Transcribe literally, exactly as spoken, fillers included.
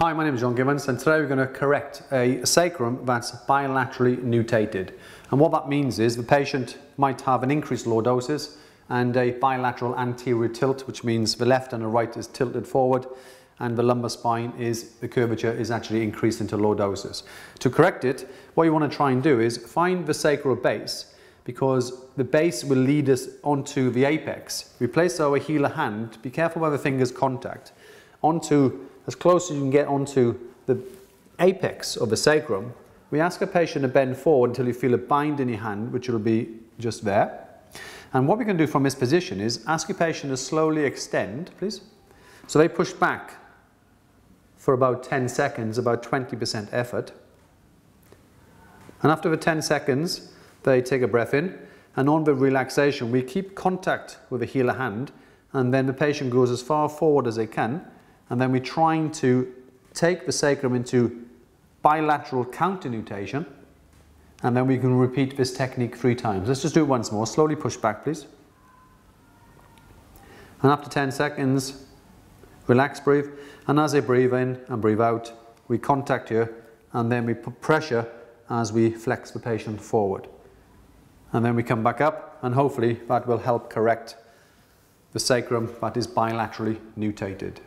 Hi, my name is John Gibbons, and today we're going to correct a sacrum that's bilaterally nutated. And what that means is the patient might have an increased lordosis and a bilateral anterior tilt, which means the left and the right is tilted forward and the lumbar spine is, the curvature is actually increased into lordosis. To correct it, what you want to try and do is find the sacral base, because the base will lead us onto the apex. We place our healer hand, be careful where the fingers contact, onto as close as you can get onto the apex of the sacrum. We ask a patient to bend forward until you feel a bind in your hand, which will be just there. And what we can do from this position is ask a patient to slowly extend, please. So they push back for about ten seconds, about twenty percent effort. And after the ten seconds, they take a breath in. And on the relaxation, we keep contact with the healer hand. And then the patient goes as far forward as they can. And then we're trying to take the sacrum into bilateral counter-nutation, and then we can repeat this technique three times. Let's just do it once more. Slowly push back, please. And after ten seconds, relax, breathe. And as they breathe in and breathe out, we contact here, and then we put pressure as we flex the patient forward. And then we come back up, and hopefully that will help correct the sacrum that is bilaterally nutated.